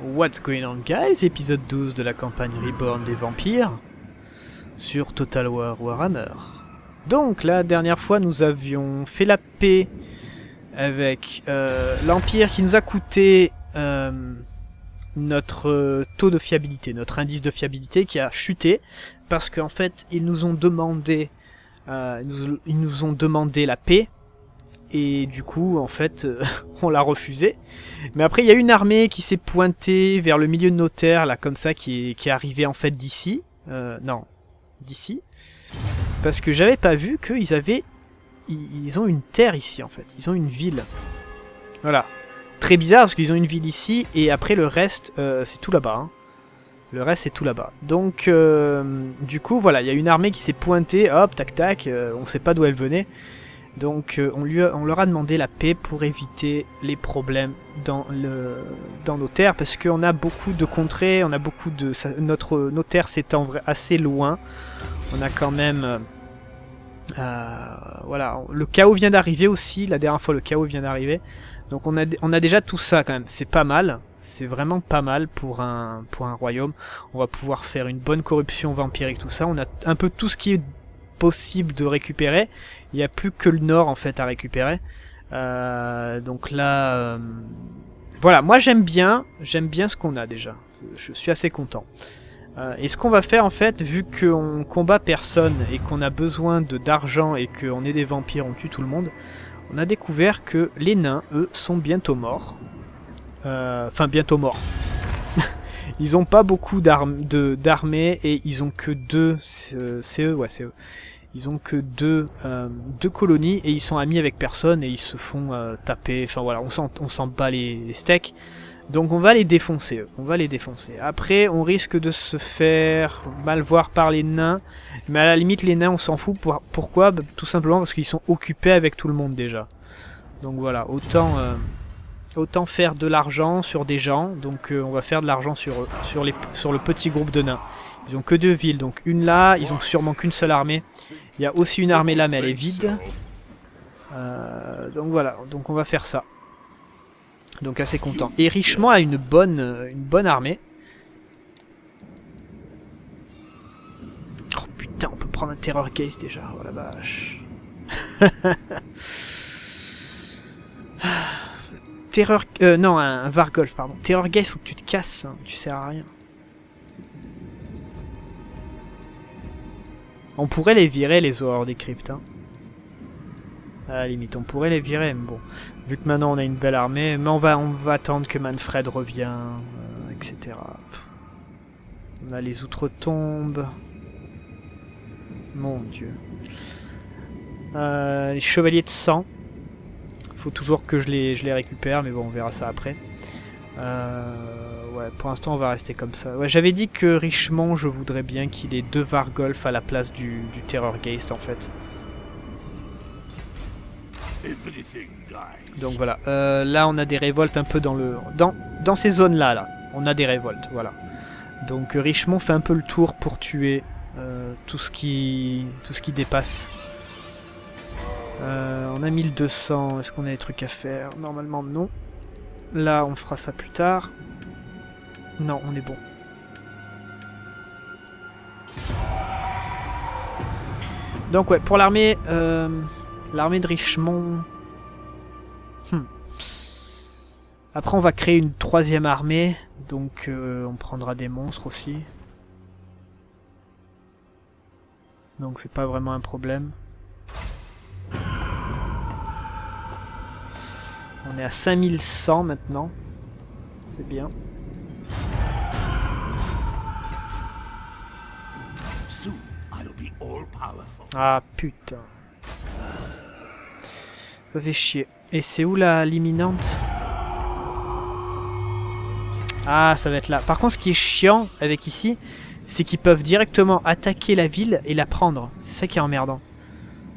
What's going on guys, épisode 12 de la campagne Reborn des vampires sur Total War Warhammer. Donc la dernière fois nous avions fait la paix avec l'Empire qui nous a coûté notre taux de fiabilité, notre indice de fiabilité qui a chuté parce qu'en fait ils nous ont demandé la paix. Et du coup, en fait, on l'a refusé. Mais après, il y a une armée qui s'est pointée vers le milieu de nos terres, là, comme ça, qui est arrivée, en fait, d'ici. Non, d'ici. Parce que j'avais pas vu qu'ils avaient... Ils ont une terre ici, en fait. Ils ont une ville. Voilà. Très bizarre, parce qu'ils ont une ville ici, et après, le reste, c'est tout là-bas. Hein. Le reste, c'est tout là-bas. Donc, du coup, voilà, il y a une armée qui s'est pointée, hop, tac-tac, on sait pas d'où elle venait. Donc on leur a demandé la paix pour éviter les problèmes dans nos terres, parce qu'on a beaucoup de contrées, on a beaucoup de... nos terres s'étendent assez loin, on a quand même... voilà, le chaos vient d'arriver aussi, la dernière fois le chaos vient d'arriver, donc on a déjà tout ça quand même, c'est pas mal, c'est vraiment pas mal pour un royaume, on va pouvoir faire une bonne corruption vampirique, tout ça, on a un peu tout ce qui est possible de récupérer, il n'y a plus que le nord en fait à récupérer, donc là voilà, moi j'aime bien ce qu'on a déjà, je suis assez content, et ce qu'on va faire en fait, vu qu'on combat personne et qu'on a besoin d'argent et qu'on est des vampires, on tue tout le monde, on a découvert que les nains eux sont bientôt morts, ils ont pas beaucoup d'armées et ils ont que deux colonies et ils sont amis avec personne et ils se font taper, enfin voilà, on s'en bat les steaks. Donc on va les défoncer, on va les défoncer. Après on risque de se faire mal voir par les nains, mais à la limite les nains on s'en fout, pourquoi bah, tout simplement parce qu'ils sont occupés avec tout le monde déjà. Donc voilà, autant faire de l'argent sur des gens, donc on va faire de l'argent sur le petit groupe de nains. Ils ont que deux villes, donc une là, ils ont sûrement qu'une seule armée. Il y a aussi une armée là, mais elle est vide. Donc voilà, donc on va faire ça. Donc assez content. Et Richemont a une bonne armée. Oh putain, on peut prendre un Terrorgheist déjà, oh la vache. Non, un Vargolf, pardon. Terrorgheist, faut que tu te casses, hein, tu sers à rien. On pourrait les virer, les horreurs des cryptes. Hein. À la limite, on pourrait les virer, mais bon. Vu que maintenant on a une belle armée, mais on va attendre que Mannfred revienne, etc. On a les outre-tombes. Mon dieu. Les chevaliers de sang. Faut toujours que je les récupère, mais bon, on verra ça après. Ouais, pour l'instant, on va rester comme ça. Ouais, j'avais dit que Richemont, je voudrais bien qu'il ait deux Vargolf à la place du Terrorgheist, en fait. Donc voilà. Là, on a des révoltes un peu dans ces zones-là, là. On a des révoltes, voilà. Donc Richemont fait un peu le tour pour tuer tout ce qui dépasse. On a 1200, est-ce qu'on a des trucs à faire? Normalement non. Là on fera ça plus tard. Non, on est bon. Donc ouais, pour l'armée... l'armée de Richemont... Après on va créer une troisième armée, donc on prendra des monstres aussi. Donc c'est pas vraiment un problème. On est à 5100 maintenant, c'est bien. Ah putain. Ça fait chier. Et c'est où la l'imminente? Ah ça va être là. Par contre ce qui est chiant avec ici, c'est qu'ils peuvent directement attaquer la ville et la prendre. C'est ça qui est emmerdant.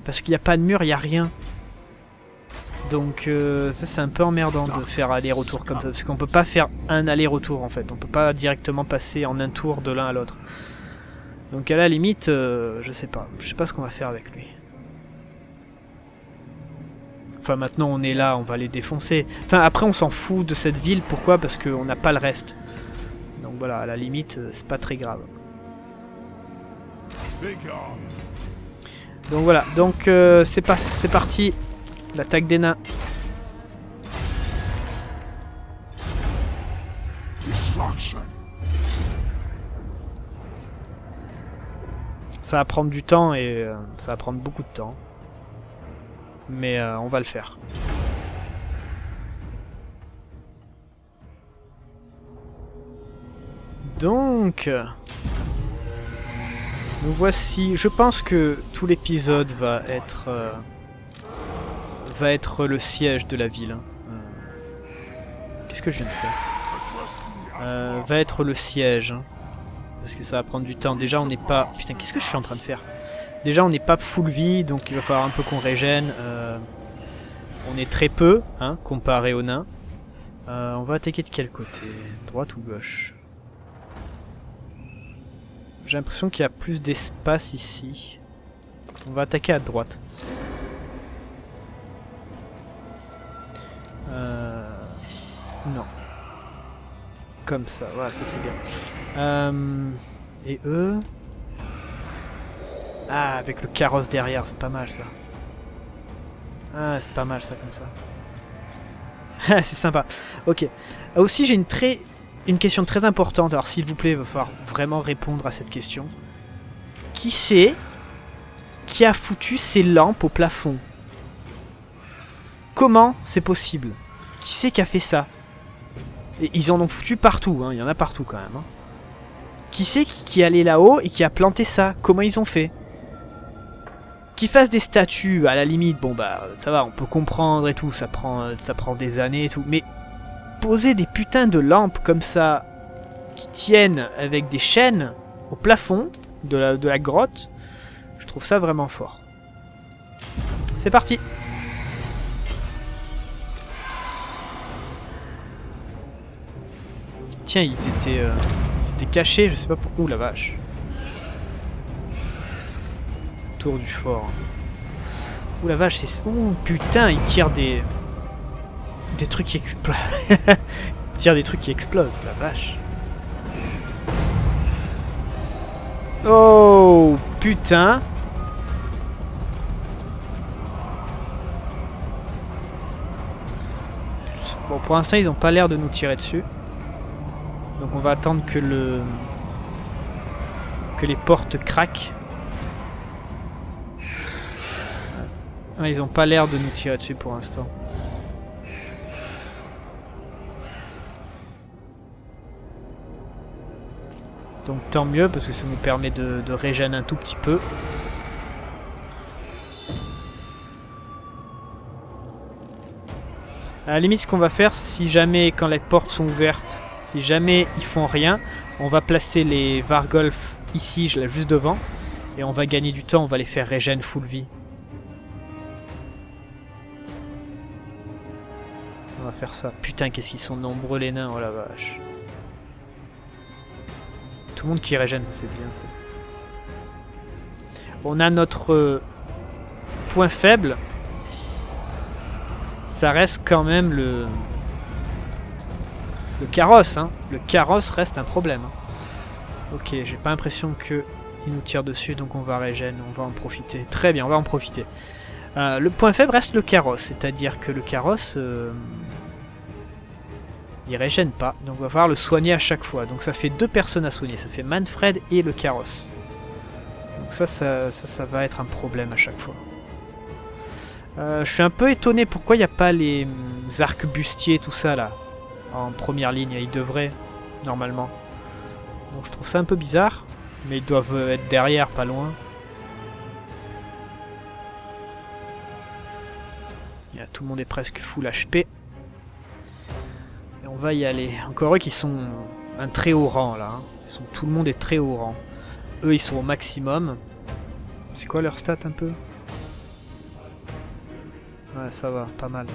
Parce qu'il n'y a pas de mur, il n'y a rien. Donc ça c'est un peu emmerdant de faire aller-retour comme ça, parce qu'on peut pas faire un aller-retour en fait, on peut pas directement passer en un tour de l'un à l'autre. Donc à la limite, je sais pas ce qu'on va faire avec lui. Enfin, maintenant on est là, on va les défoncer. Enfin, après on s'en fout de cette ville. Pourquoi? Parce qu'on n'a pas le reste. Donc voilà, à la limite, c'est pas très grave. Donc voilà, donc c'est parti. L'attaque des nains. Ça va prendre du temps et ça va prendre beaucoup de temps. Mais on va le faire. Donc, nous voici. Je pense que tout l'épisode va être le siège de la ville. Qu'est-ce que je viens de faire? Va être le siège. Parce que ça va prendre du temps. Déjà on n'est pas... Putain, qu'est-ce que je suis en train de faire? Déjà on n'est pas full vie, donc il va falloir un peu qu'on régène. On est très peu, hein, comparé aux nains. On va attaquer de quel côté? Droite ou gauche? J'ai l'impression qu'il y a plus d'espace ici. On va attaquer à droite. Non. Comme ça, voilà, ça c'est bien. Et eux... Ah, avec le carrosse derrière, c'est pas mal ça. Ah, c'est pas mal ça comme ça. Ah, c'est sympa. Ok. Aussi, j'ai une question très importante. Alors, s'il vous plaît, il va falloir vraiment répondre à cette question. Qui c'est qui a foutu ces lampes au plafond? Comment c'est possible? Qui c'est qui a fait ça? Et ils en ont foutu partout, hein. Il y en a partout quand même. Hein. Qui c'est qui est allé là-haut et qui a planté ça? Comment ils ont fait? Qu'ils fassent des statues, à la limite, bon bah ça va, on peut comprendre et tout, ça prend des années et tout. Mais poser des putains de lampes comme ça, qui tiennent avec des chaînes au plafond de la grotte, je trouve ça vraiment fort. C'est parti! Tiens, ils étaient cachés, je sais pas pour... Ouh la vache. Tour du fort. Ouh la vache, c'est... Ouh putain, ils tirent des... Des trucs qui explosent. Ils tirent des trucs qui explosent, la vache. Oh putain. Bon, pour l'instant, ils ont pas l'air de nous tirer dessus. Donc on va attendre que les portes craquent. Ah, ils n'ont pas l'air de nous tirer dessus pour l'instant. Donc tant mieux parce que ça nous permet de régénérer un tout petit peu. À la limite, ce qu'on va faire, si jamais quand les portes sont ouvertes, si jamais ils font rien, on va placer les Vargolf ici, je l'ai juste devant. Et on va gagner du temps, on va les faire régène full vie. On va faire ça. Putain, qu'est-ce qu'ils sont nombreux les nains, oh la vache. Tout le monde qui régène, ça c'est bien ça. On a notre point faible. Ça reste quand même le... Le carrosse, hein. Le carrosse reste un problème. Ok, j'ai pas l'impression qu'il nous tire dessus, donc on va régène, on va en profiter. Très bien, on va en profiter. Le point faible reste le carrosse, c'est-à-dire que le carrosse, il régène pas. Donc on va falloir le soigner à chaque fois. Donc ça fait deux personnes à soigner, ça fait Mannfred et le carrosse. Donc ça va être un problème à chaque fois. Je suis un peu étonné pourquoi il n'y a pas les arcs-bustiers, tout ça là. En première ligne, ils devraient, normalement. Donc je trouve ça un peu bizarre. Mais ils doivent être derrière, pas loin. Et là, tout le monde est presque full HP. Et on va y aller. Encore eux qui sont un très haut rang, là. Hein. Ils sont, tout le monde est très haut rang. Eux, ils sont au maximum. C'est quoi leur stat, un peu? Ouais, ça va, pas mal.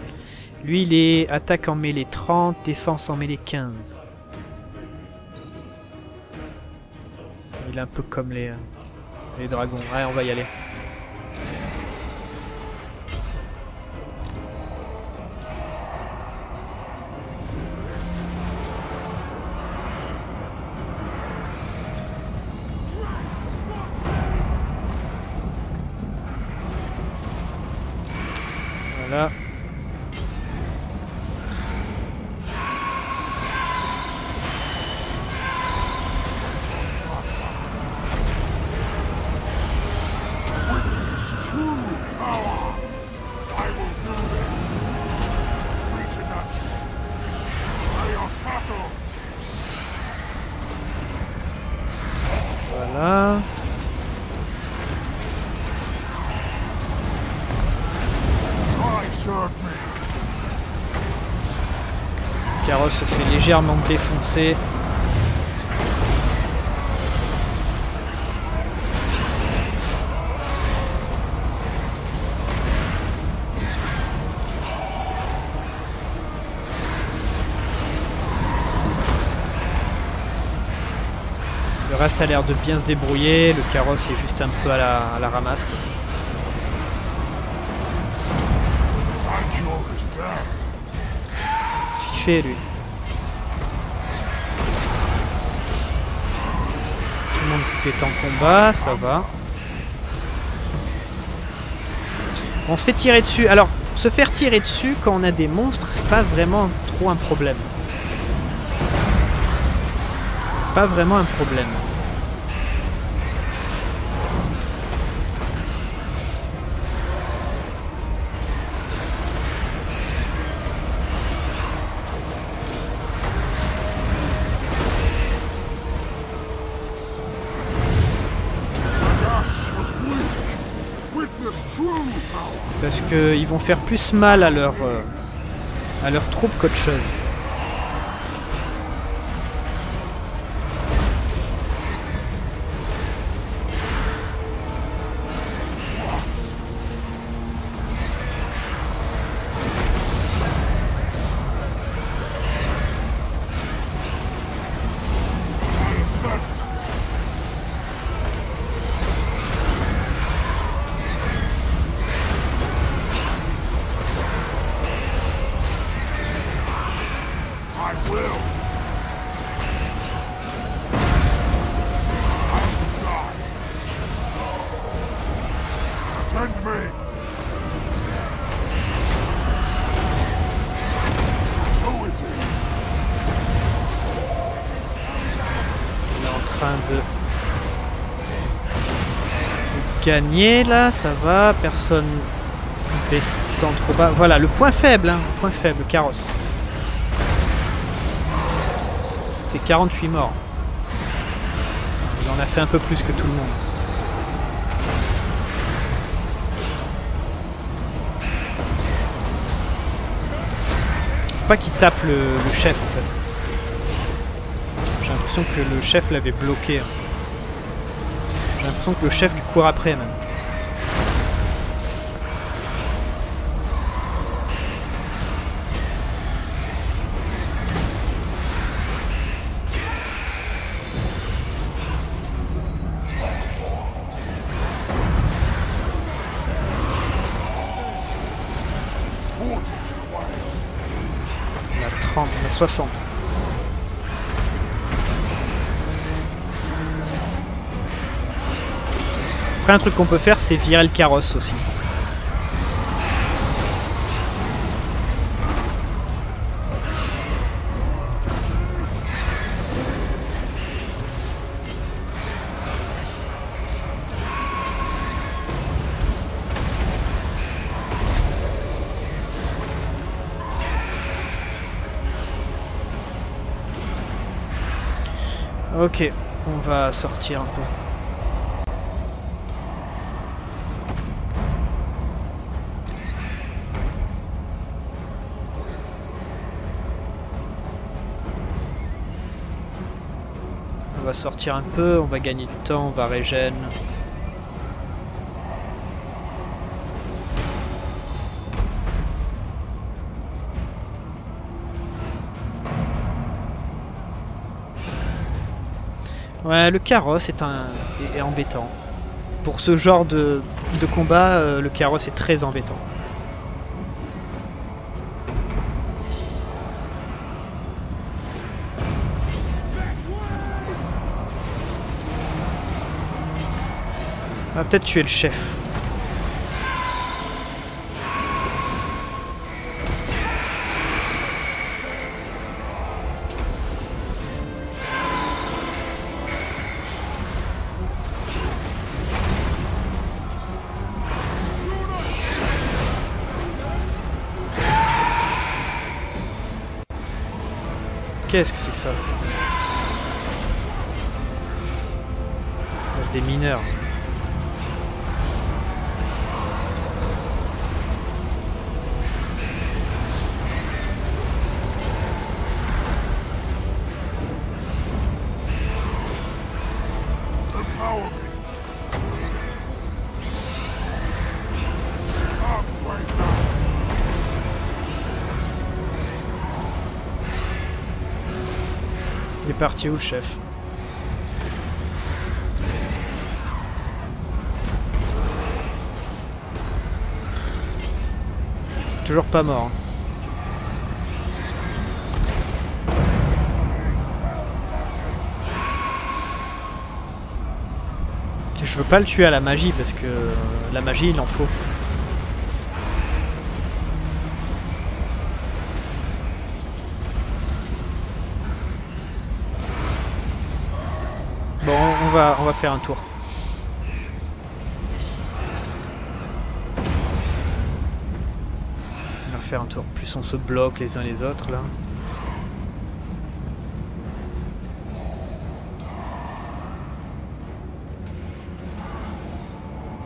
Lui, il est attaque en mêlée 30, défense en mêlée 15. Il est un peu comme les dragons. Ouais, on va y aller. Voilà. Le carrosse se fait légèrement défoncer. Le reste a l'air de bien se débrouiller, le carrosse est juste un peu à la ramasse. Qu'est-ce qu'il fait lui? Tout le monde est en combat, ça va. On se fait tirer dessus. Alors, se faire tirer dessus quand on a des monstres, c'est pas vraiment trop un problème. Pas vraiment un problème. Parce que ils vont faire plus mal à leur troupe qu'autre chose. Gagner là, ça va, personne descend trop bas. Voilà, le point faible, hein, point faible, carrosse. C'est 48 morts. Il en a fait un peu plus que tout le monde. Faut pas qu'il tape le chef en fait. J'ai l'impression que le chef l'avait bloqué. Hein. J'ai l'impression que le chef lui court après même. On a 30, on a 60. Après, un truc qu'on peut faire, c'est virer le carrosse aussi. Ok, on va sortir un peu. On va sortir un peu, on va gagner du temps, on va régène. Ouais, le carrosse est embêtant. Pour ce genre de combat, le carrosse est très embêtant. On va peut-être tuer le chef. Ok, Qu'est-ce que c'est que ça? C'est des mineurs. Parti où le chef? Toujours pas mort. Je veux pas le tuer à la magie parce que la magie il en faut. On va faire un tour. On va faire un tour. Plus on se bloque les uns les autres là.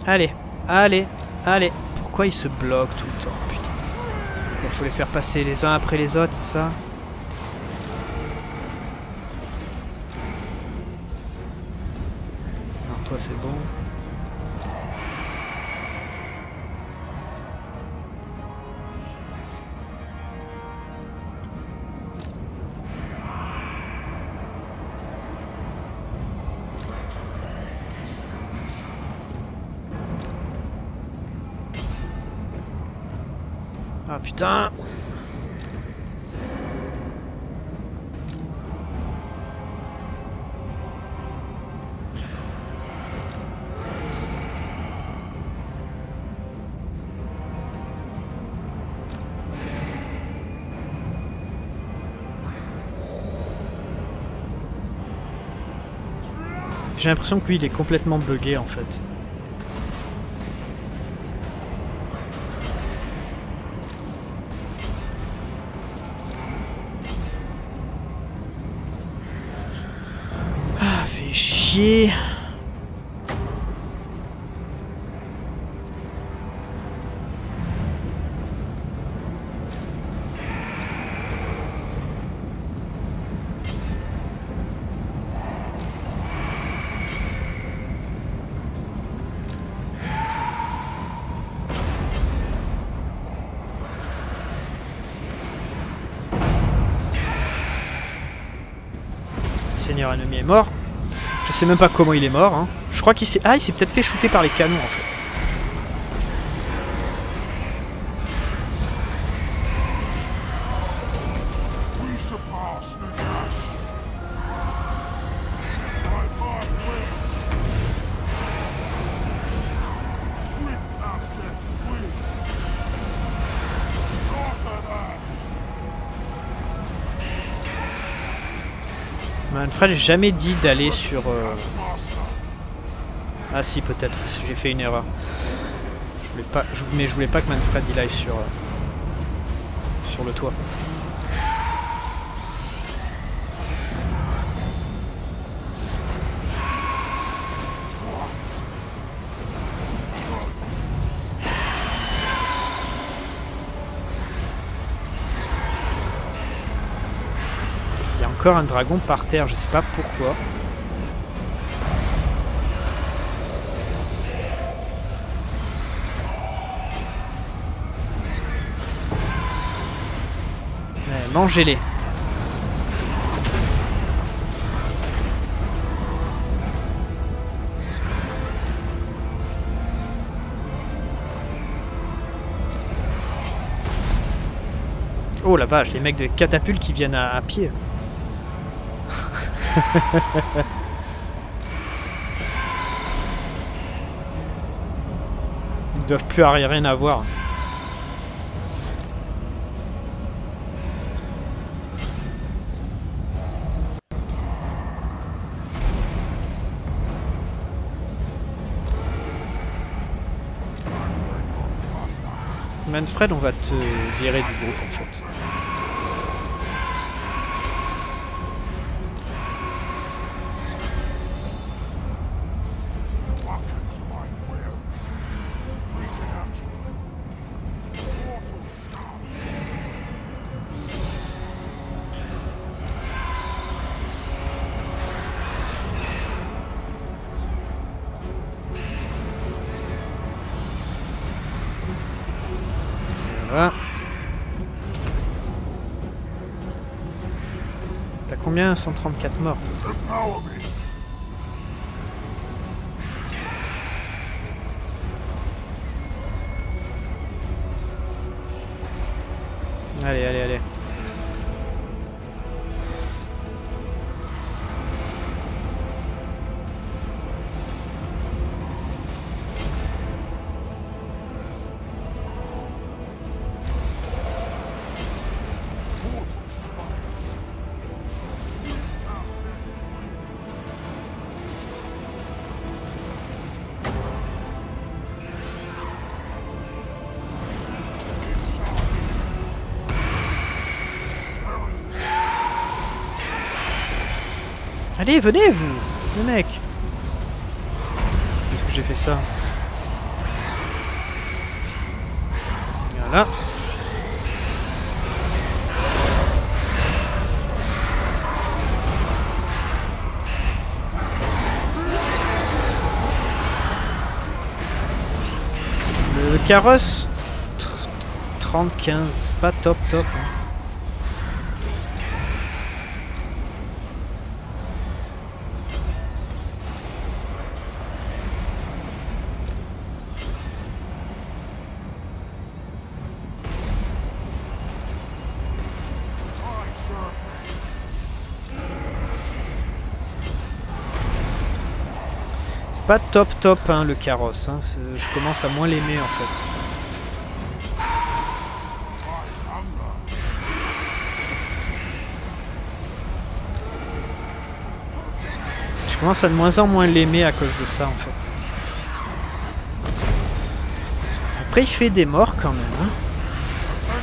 Allez, allez, allez. Pourquoi ils se bloquent tout le temps, putain. Il faut les faire passer les uns après les autres, c'est ça? C'est bon. Ah putain. J'ai l'impression que lui il est complètement bugué en fait. Ah, fait chier. Ennemi est mort. Je sais même pas comment il est mort. Hein. Je crois qu'il s'est... Ah, il s'est peut-être fait shooter par les canons en fait. Mannfred, j'ai jamais dit d'aller sur... Ah si, peut-être, j'ai fait une erreur. Je voulais pas... Mais je voulais pas que Mannfred il aille sur... sur le toit. Encore un dragon par terre, je sais pas pourquoi. Mangez-les. Oh la vache, les mecs de catapultes qui viennent à pied. Ils doivent plus arriver, rien à voir. Mannfred, on va te virer du groupe en fait. Voilà. T'as combien? 134 morts. Allez, allez, allez. Allez, venez vous, le mec. Qu'est-ce que j'ai fait ça? Voilà. Le carrosse 35, c'est pas top top. Hein. Pas top top hein, le carrosse, hein. Je commence à moins l'aimer en fait. Je commence à de moins en moins l'aimer à cause de ça en fait. Après il fait des morts quand même. Hein.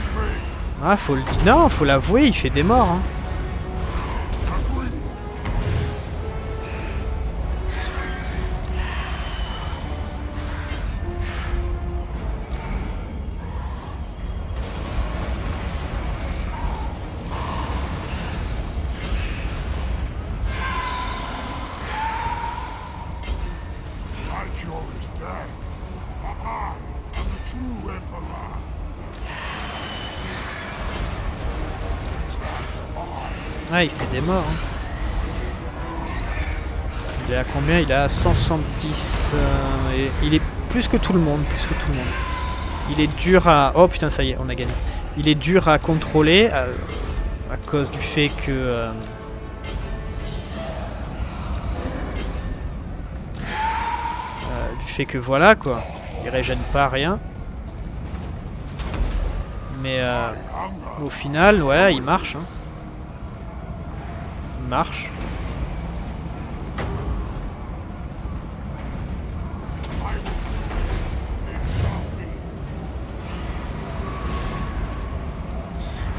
Ah faut le dire, non faut l'avouer, il fait des morts. Hein. Ah, il fait des morts. Hein. Il est à combien? Il est à 170. Et il est plus que tout le monde, plus que tout le monde. Il est dur à... Oh putain, ça y est, on a gagné. Il est dur à contrôler à cause du fait que... du fait que voilà, quoi. Il régène pas rien. Mais au final, ouais, il marche. Hein. Marche.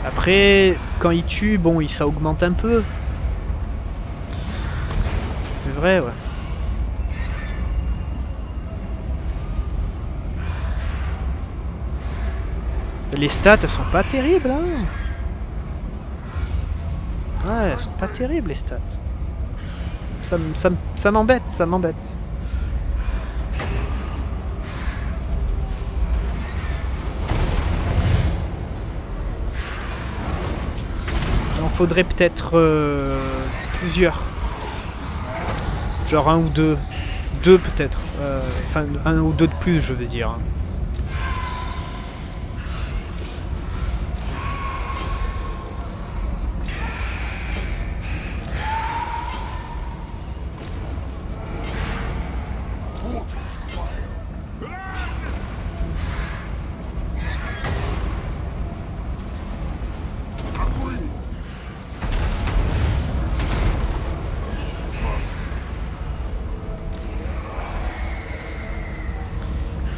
Après, quand il tue, bon, ça augmente un peu. C'est vrai, ouais. Les stats, elles sont pas terribles, hein. Ouais, elles sont pas terribles les stats. Ça m'embête, ça m'embête. Il en faudrait peut-être plusieurs. Genre un ou deux. Deux peut-être. Enfin, un ou deux de plus, je veux dire.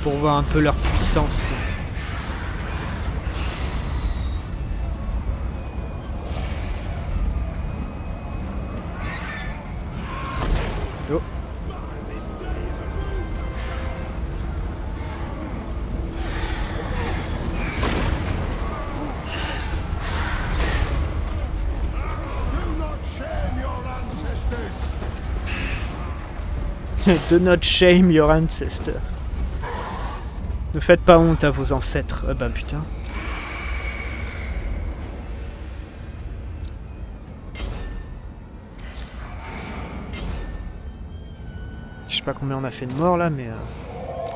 Pour voir un peu leur puissance. Oh. Do not shame your ancestors. Ne faites pas honte à vos ancêtres. Ah bah putain. sais pas combien on a fait de morts là, mais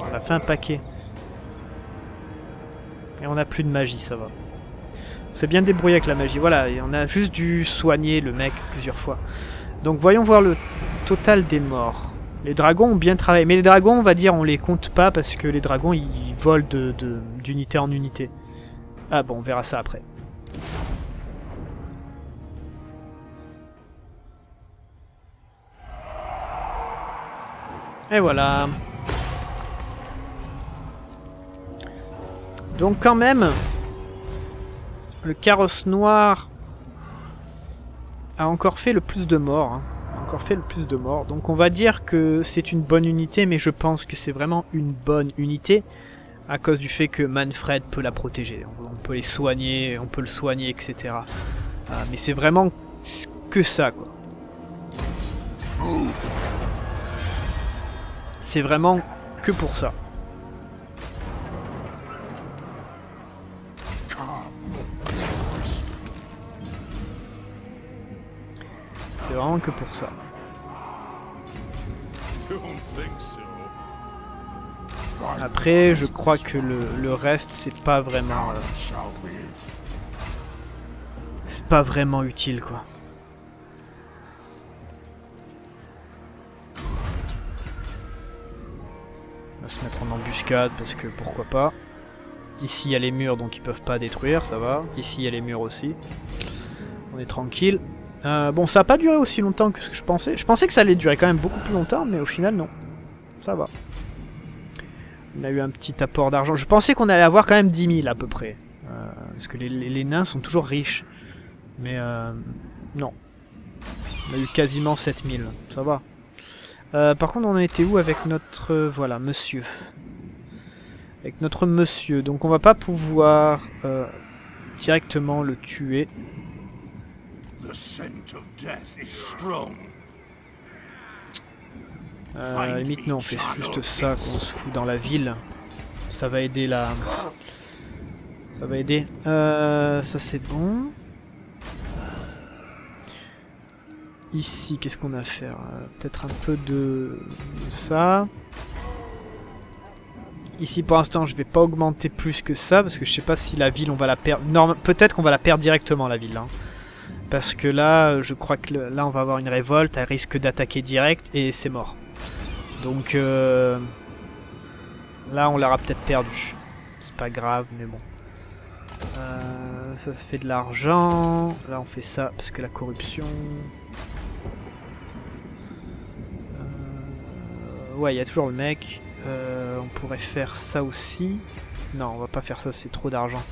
on a fait un paquet. Et on a plus de magie, ça va. On s'est bien débrouillé avec la magie, voilà, et on a juste dû soigner le mec plusieurs fois. Donc voyons voir le total des morts. Les dragons ont bien travaillé, mais les dragons, on va dire, on les compte pas parce que les dragons, ils volent d'unité en unité. Ah bon, on verra ça après. Et voilà. Donc quand même, le carrosse noir a encore fait le plus de morts. Hein. Encore fait le plus de morts. Donc on va dire que c'est une bonne unité, mais je pense que c'est vraiment une bonne unité à cause du fait que Mannfred peut la protéger. On peut les soigner, on peut le soigner, etc. Mais c'est vraiment que ça, quoi. C'est vraiment que pour ça. C'est vraiment que pour ça. Après, je crois que le reste, c'est pas vraiment... c'est pas vraiment utile, quoi. On va se mettre en embuscade parce que pourquoi pas. Ici il y a les murs donc ils peuvent pas détruire, ça va. Ici il y a les murs aussi. On est tranquille. Bon, ça a pas duré aussi longtemps que ce que je pensais. Je pensais que ça allait durer quand même beaucoup plus longtemps, mais au final non. Ça va. On a eu un petit apport d'argent. Je pensais qu'on allait avoir quand même 10 000 à peu près. Parce que les nains sont toujours riches. Mais non. On a eu quasiment 7 000, ça va. Par contre, on était où avec notre... voilà, monsieur. Avec notre monsieur. Donc on va pas pouvoir directement le tuer. Limite, non, on fait juste ça, qu'on se fout dans la ville. Ça va aider la... ça va aider. Ça, c'est bon. Ici, qu'est-ce qu'on a à faire? Peut-être un peu de ça. Ici, pour l'instant, je vais pas augmenter plus que ça, parce que je sais pas si la ville, on va la perdre. Peut-être qu'on va la perdre directement, la ville. Hein. Parce que là, je crois que là, on va avoir une révolte, elle risque d'attaquer direct, et c'est mort. Donc, là, on l'aura peut-être perdue. C'est pas grave, mais bon. Ça, ça fait de l'argent. Là, on fait ça, parce que la corruption... ouais, il y a toujours le mec. On pourrait faire ça aussi. Non, on va pas faire ça, c'est trop d'argent.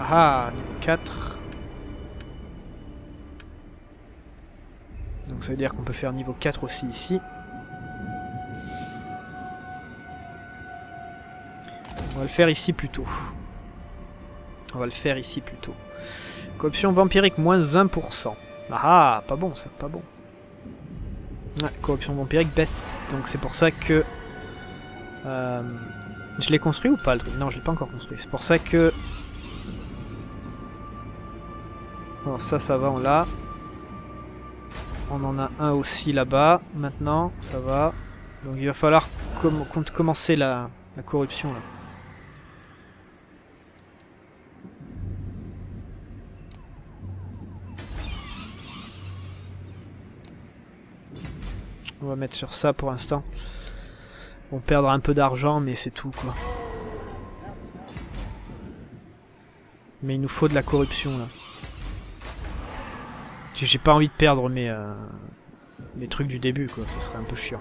Ah, niveau 4. Donc ça veut dire qu'on peut faire niveau 4 aussi ici. On va le faire ici plutôt. Corruption vampirique, moins 1%. Ah, pas bon, ça, pas bon. Ouais, corruption vampirique baisse, donc c'est pour ça que... je l'ai construit ou pas le truc? Non, je l'ai pas encore construit, c'est pour ça que... Alors ça, ça va, on l'a. On en a un aussi là-bas, maintenant, ça va. Donc il va falloir commencer la corruption là. On va mettre sur ça pour l'instant. On perdra un peu d'argent, mais c'est tout, quoi. Mais il nous faut de la corruption, là. J'ai pas envie de perdre mes trucs du début, quoi. Ça serait un peu chiant.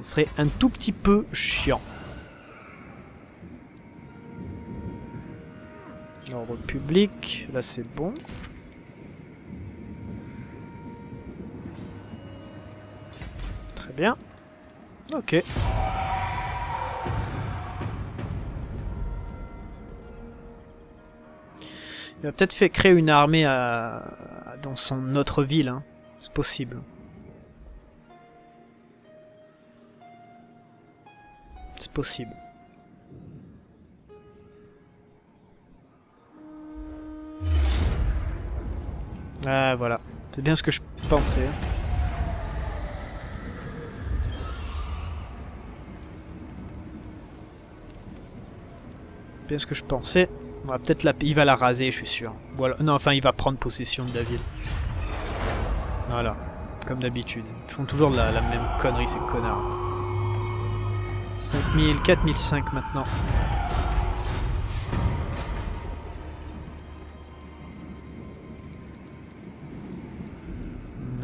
Ça serait un tout petit peu chiant. Ordre public, là c'est bon. Bien. Ok. Il va peut-être créer une armée dans son autre ville. Hein. C'est possible. C'est possible. Ah voilà. C'est bien ce que je pensais. Hein. bien ce que je pensais. On va peut-être la... Il va la raser, je suis sûr. Voilà. Non, enfin, il va prendre possession de la ville. Voilà. Comme d'habitude. Ils font toujours la même connerie, ces connards. 5000, 4005 maintenant.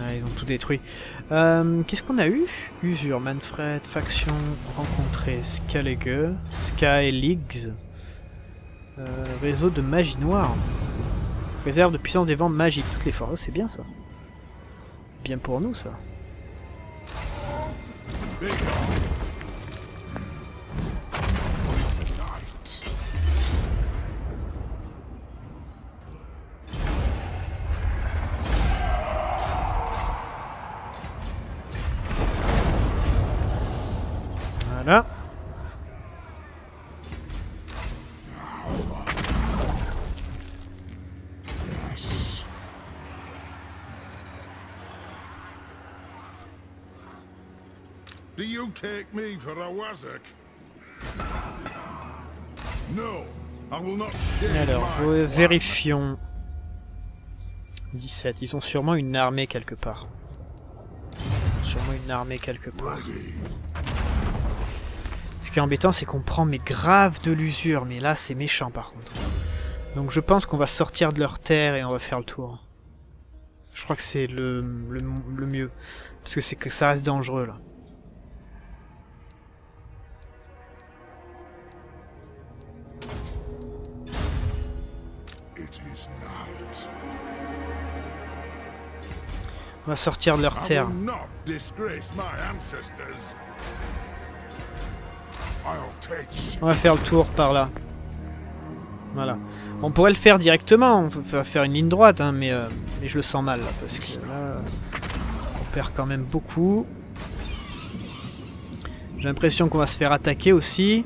Ah, ils ont tout détruit. Qu'est-ce qu'on a eu? Usure, Mannfred, faction, rencontrer, Sky League, réseau de magie noire, réserve de puissance des vents magiques, toutes les forces. Oh, c'est bien ça. Bien pour nous ça. Voilà. Do you take me for a Wazak? No, I will not share. Alors, vérifions. 17. Ils ont sûrement une armée quelque part. Ce qui est embêtant, c'est qu'on prend mais grave de l'usure, mais là c'est méchant par contre. Donc je pense qu'on va sortir de leur terre et on va faire le tour. Je crois que c'est le mieux, parce que c'est que ça reste dangereux là. On va sortir de leur terre. On va faire le tour par là. Voilà. On pourrait le faire directement, on peut faire une ligne droite, hein, mais je le sens mal là, parce que là, on perd quand même beaucoup. J'ai l'impression qu'on va se faire attaquer aussi.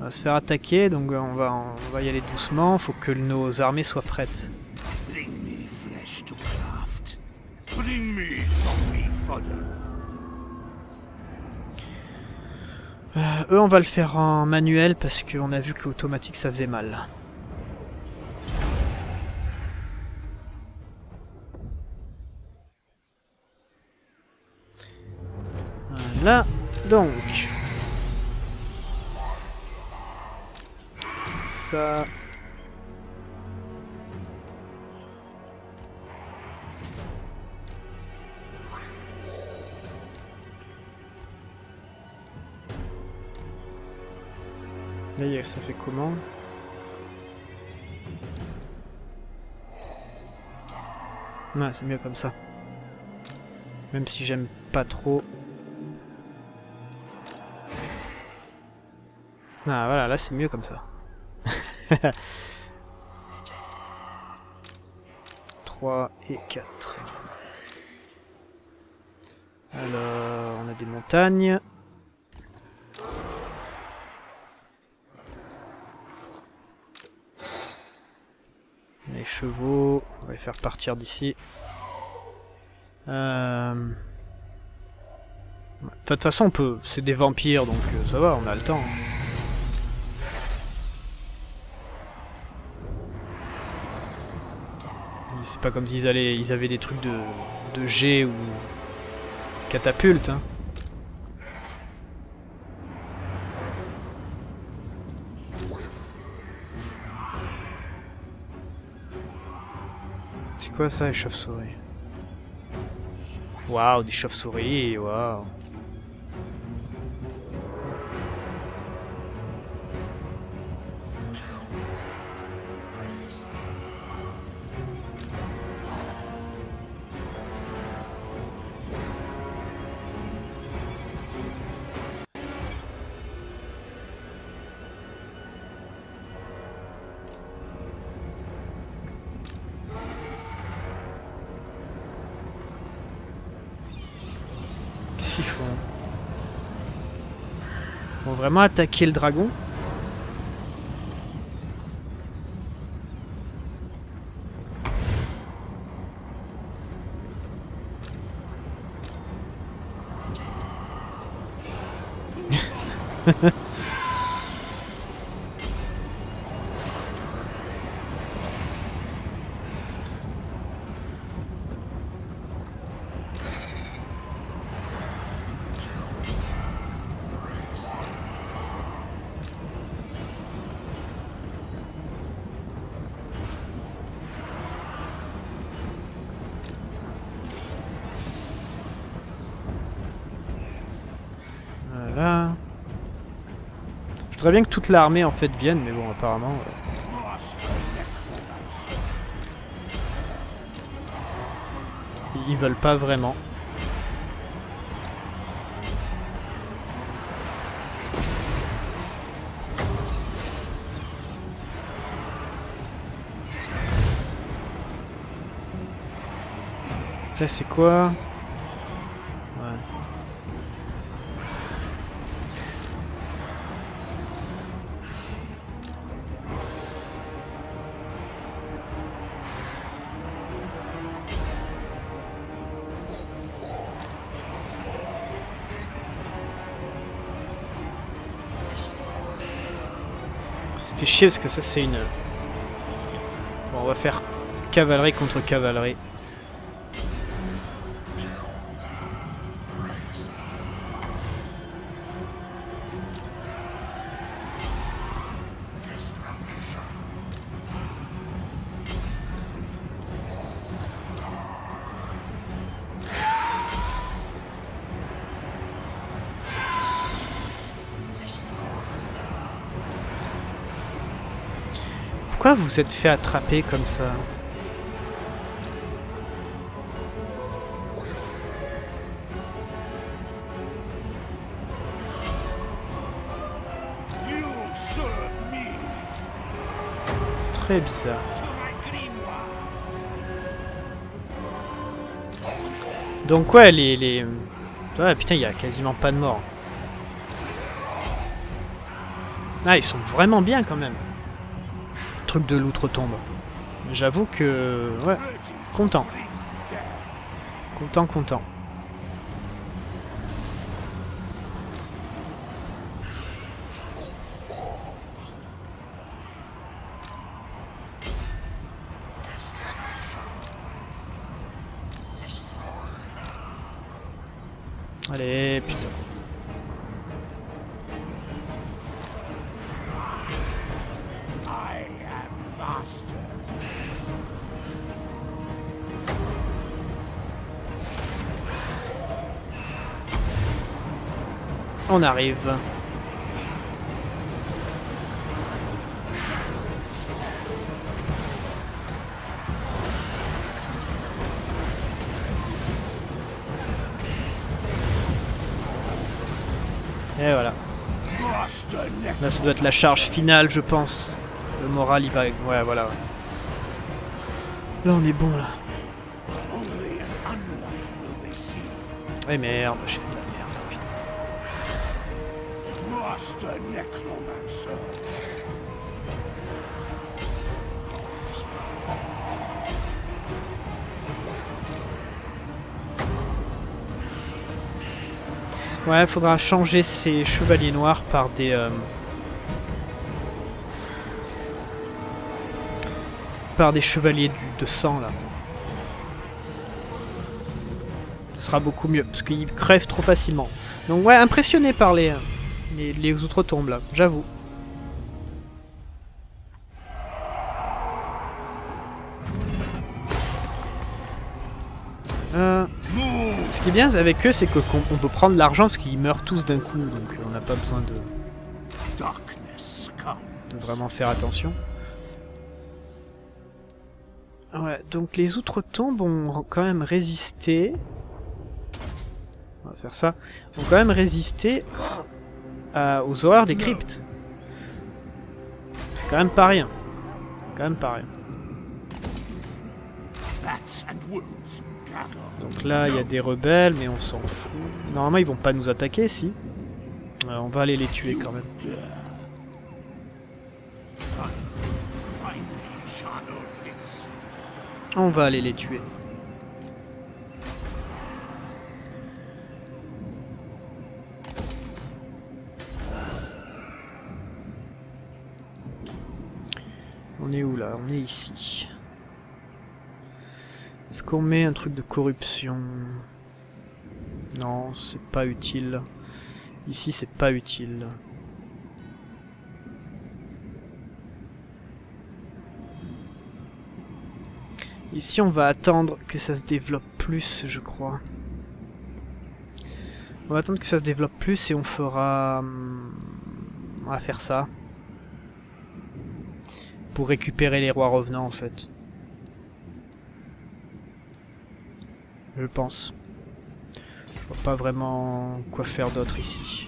On va se faire attaquer, donc on va y aller doucement, faut que nos armées soient prêtes. Bring me flesh to craft. Bring me some meat fodder. Eux, on va le faire en manuel parce qu'on a vu que l'automatique ça faisait mal. Voilà, donc. Ça. D'ailleurs, ça fait comment? Ah, c'est mieux comme ça. Même si j'aime pas trop. Ah, voilà, là c'est mieux comme ça. 3 et 4. Alors, on a des montagnes. Les chevaux, on va les faire partir d'ici. De toute façon, on peut. C'est des vampires, donc ça va, on a le temps. C'est pas comme s'ils allaient, ils avaient des trucs de jet ou catapulte. Hein. Quoi ça, les chauves-souris? Waouh, des chauves-souris, waouh! Faut vraiment attaquer le dragon. Faudrait bien que toute l'armée en fait vienne, mais bon, apparemment... Ils veulent pas vraiment. Là c'est quoi? Ouais. Ça fait chier parce que ça c'est une... Bon, on va faire cavalerie contre cavalerie. Vous vous êtes fait attraper comme ça. Très bizarre. Donc ouais, les... Ouais, putain, il y a quasiment pas de mort. Ah, ils sont vraiment bien quand même. Truc de l'outre-tombe. J'avoue que... Ouais. Content. Content, content. Allez, putain. On arrive. Et voilà. Là, ça doit être la charge finale, je pense. Le moral, il va... Ouais, voilà. Ouais. Là, on est bon, là. Eh merde, je suis... Ouais, faudra changer ces chevaliers noirs par des... Par des chevaliers de sang, là. Ce sera beaucoup mieux, parce qu'ils crèvent trop facilement. Donc ouais, impressionné par les autres tombes là, j'avoue. Ce qui est bien avec eux, c'est qu'on peut prendre l'argent parce qu'ils meurent tous d'un coup, donc on n'a pas besoin de vraiment faire attention. Ouais, donc les outre-tombes ont quand même résisté. On va faire ça. Ont quand même résisté aux horreurs des cryptes. C'est quand même pas rien. Quand même pas rien. Donc là, il y a des rebelles, mais on s'en fout. Normalement, ils vont pas nous attaquer, si. Alors, on va aller les tuer quand même. On va aller les tuer. On est où là? On est ici. Est-ce qu'on met un truc de corruption? Non, c'est pas utile. Ici, c'est pas utile. Ici, on va attendre que ça se développe plus, je crois. On va attendre que ça se développe plus et on fera... On va faire ça. Pour récupérer les rois revenants en fait. Je pense. Je vois pas vraiment quoi faire d'autre ici.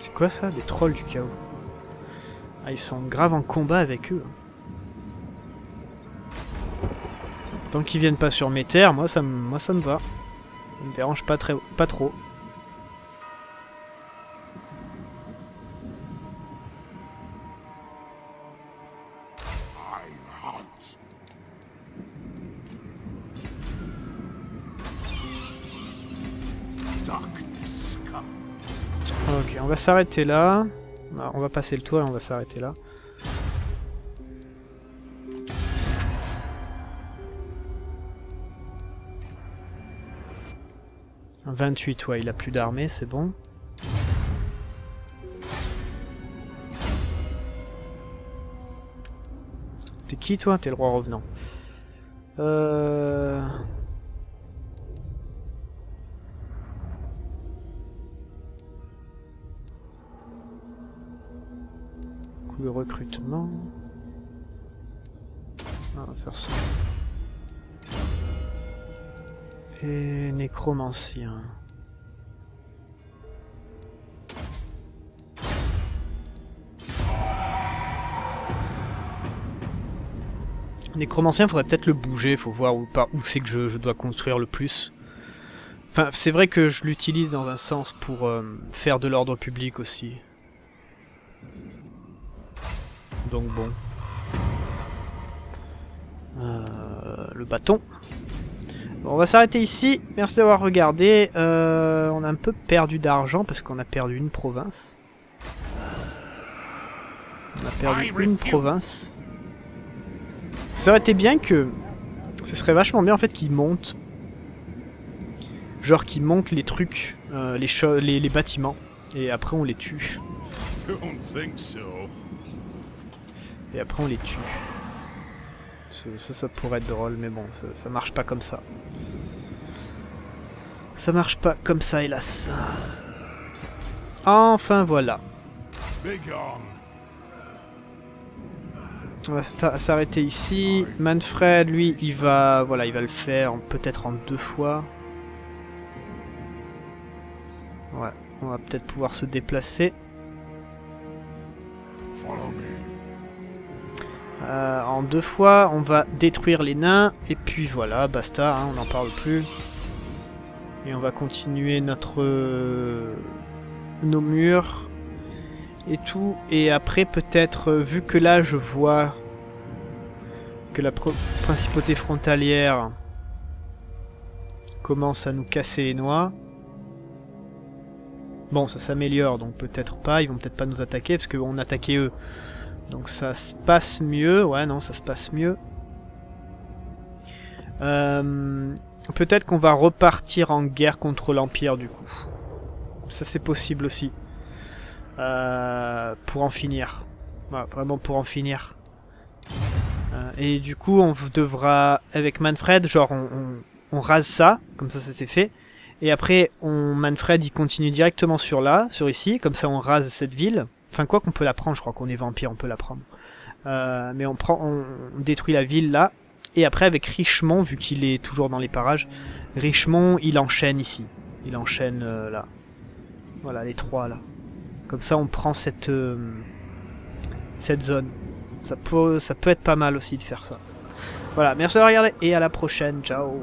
C'est quoi ça? Des trolls du chaos. Ah, ils sont graves en combat avec eux. Tant qu'ils viennent pas sur mes terres, moi ça me va. Ça me dérange pas trop. Ok, on va s'arrêter là. On va passer le toit et on va s'arrêter là. Un 28, ouais, il a plus d'armée, c'est bon. T'es qui toi? T'es le roi revenant. Le recrutement. Ah, on va faire ça. Et nécromancien. Nécromancien, faudrait peut-être le bouger, faut voir où c'est que je dois construire le plus. Enfin, c'est vrai que je l'utilise dans un sens pour faire de l'ordre public aussi. Donc bon. Le bâton. Bon, on va s'arrêter ici. Merci d'avoir regardé. On a un peu perdu d'argent parce qu'on a perdu une province. On a perdu une province. Ça aurait été bien que... Ce serait vachement bien en fait qu'ils montent. Genre qu'ils montent les trucs, les bâtiments. Et après on les tue. Et après on les tue. Ça pourrait être drôle, mais bon, ça marche pas comme ça. Ça marche pas comme ça, hélas. Enfin voilà. On va s'arrêter ici. Mannfred, lui, il va... Voilà, il va le faire peut-être en 2 fois. Ouais, on va peut-être pouvoir se déplacer. En 2 fois, on va détruire les nains, et puis voilà, basta, hein, on n'en parle plus. Et on va continuer nos murs, et tout. Et après, peut-être, vu que là, je vois que la principauté frontalière commence à nous casser les noix. Bon, ça s'améliore, donc peut-être pas, ils vont peut-être pas nous attaquer, parce qu'on attaquait eux. Donc ça se passe mieux, ouais non ça se passe mieux. Peut-être qu'on va repartir en guerre contre l'Empire du coup. Ça c'est possible aussi. Pour en finir. Voilà, vraiment pour en finir. Et du coup on devra, avec Mannfred, genre on rase ça, comme ça c'est fait. Et après Mannfred il continue directement sur là, sur ici, comme ça on rase cette ville. Enfin quoi qu'on peut la prendre, je crois qu'on est vampire, on peut la prendre. Mais on détruit la ville là. Et après avec Richemont, vu qu'il est toujours dans les parages, Richemont il enchaîne ici. Il enchaîne là. Voilà les 3 là. Comme ça on prend cette zone. Ça peut être pas mal aussi de faire ça. Voilà, merci d'avoir regardé et à la prochaine, ciao.